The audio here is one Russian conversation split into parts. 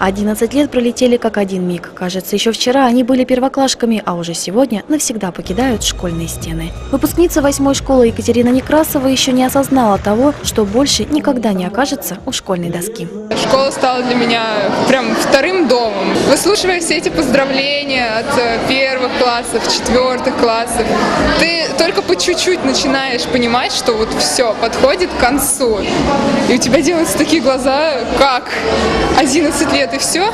11 лет пролетели как один миг. Кажется, еще вчера они были первоклашками, а уже сегодня навсегда покидают школьные стены. Выпускница 8-й школы Екатерина Некрасова еще не осознала того, что больше никогда не окажется у школьной доски. Школа стала для меня прям вторым домом. Выслушивая все эти поздравления от первых классов, четвертых классов, ты только по чуть-чуть начинаешь понимать, что вот все подходит к концу. И у тебя делаются такие глаза, как 11 лет и все.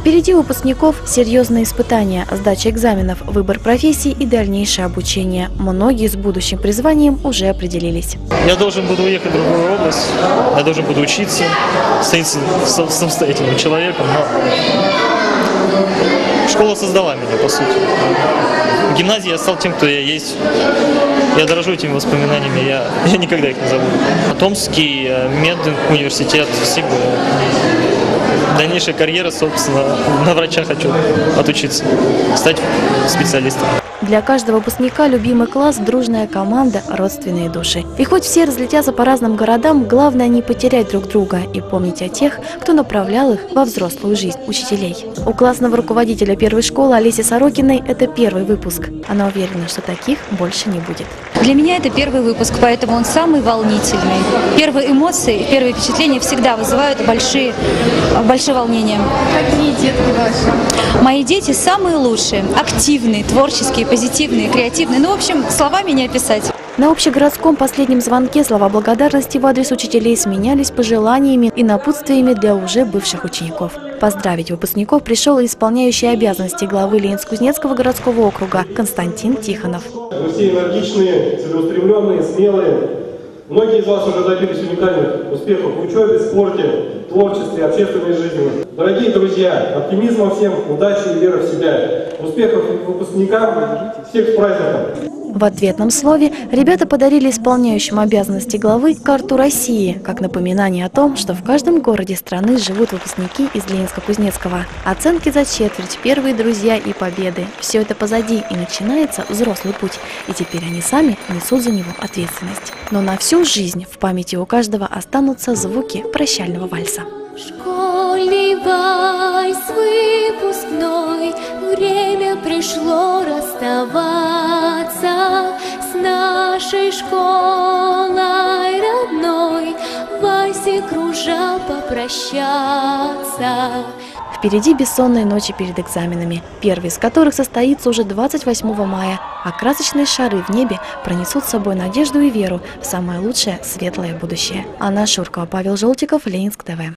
Впереди выпускников серьезные испытания, сдача экзаменов, выбор профессий и дальнейшее обучение. Многие с будущим призванием уже определились. Я должен буду уехать в другую область, я должен буду учиться, стать самостоятельным человеком. Но школа создала меня, по сути. В гимназии я стал тем, кто я есть. Я дорожу этими воспоминаниями, я никогда их не забуду. Томский мед. Университет СИБУ. Дальнейшая карьера, собственно, на врача хочу отучиться, стать специалистом. Для каждого выпускника любимый класс, дружная команда, родственные души. И хоть все разлетятся по разным городам, главное не потерять друг друга и помнить о тех, кто направлял их во взрослую жизнь учителей. У классного руководителя первой школы Олеси Сорокиной это первый выпуск. Она уверена, что таких больше не будет. Для меня это первый выпуск, поэтому он самый волнительный. Первые эмоции, первые впечатления всегда вызывают большие волнения. Какие детки ваши? Мои дети самые лучшие, активные, творческие, позитивные, креативные. Ну, в общем, словами не описать. На общегородском последнем звонке слова благодарности в адрес учителей сменялись пожеланиями и напутствиями для уже бывших учеников. Поздравить выпускников пришел и исполняющий обязанности главы Ленинск-Кузнецкого городского округа Константин Тихонов. Вы все энергичные, целеустремленные, смелые. Многие из вас уже добились уникальных успехов в учебе, спорте, творчестве, общественной жизни. Дорогие друзья, оптимизма всем, удачи и веры в себя. Успехов выпускникам, всех с праздником! В ответном слове ребята подарили исполняющим обязанности главы карту России, как напоминание о том, что в каждом городе страны живут выпускники из Ленинска-Кузнецкого. Оценки за четверть, первые друзья и победы. Все это позади, и начинается взрослый путь. И теперь они сами несут за него ответственность. Но на всю жизнь в памяти у каждого останутся звуки прощального вальса. Школьный вальс выпускной, время пришло расставаться с нашей школой родной, вальсе кружал попрощаться. Впереди бессонные ночи перед экзаменами, первый из которых состоится уже 28 мая, а красочные шары в небе пронесут с собой надежду и веру в самое лучшее светлое будущее. Анна Шуркова, Павел Желтиков, Ленинск ТВ.